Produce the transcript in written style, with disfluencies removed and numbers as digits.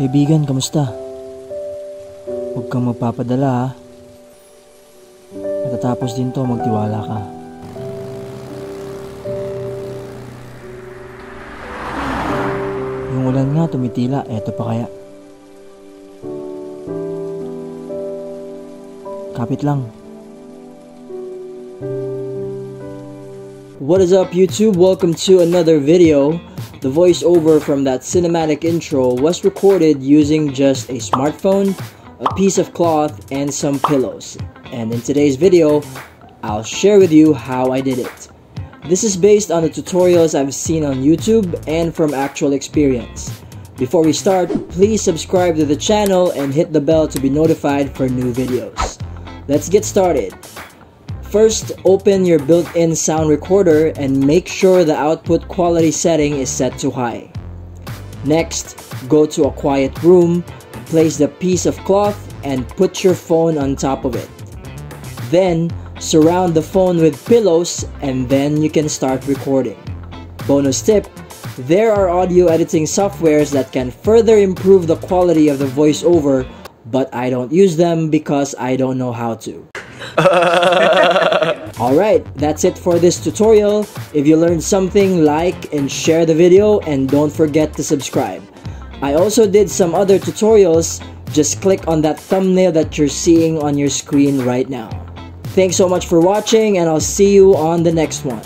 Kaibigan, kamusta? Huwag kang magpapadala, ha? Matatapos din to, magtiwala ka. Yung ulan nga tumitila, eto pa kaya? Kapit lang. What is up, YouTube? Welcome to another video. The voiceover from that cinematic intro was recorded using just a smartphone, a piece of cloth, and some pillows. And in today's video, I'll share with you how I did it. This is based on the tutorials I've seen on YouTube and from actual experience. Before we start, please subscribe to the channel and hit the bell to be notified for new videos. Let's get started. First, open your built-in sound recorder and make sure the output quality setting is set to high. Next, go to a quiet room, place the piece of cloth, and put your phone on top of it. Then, surround the phone with pillows and then you can start recording. Bonus tip, there are audio editing softwares that can further improve the quality of the voiceover, but I don't use them because I don't know how to. Alright, that's it for this tutorial. If you learned something, like and share the video, and don't forget to subscribe. I also did some other tutorials. Just click on that thumbnail that you're seeing on your screen right now. Thanks so much for watching, and I'll see you on the next one.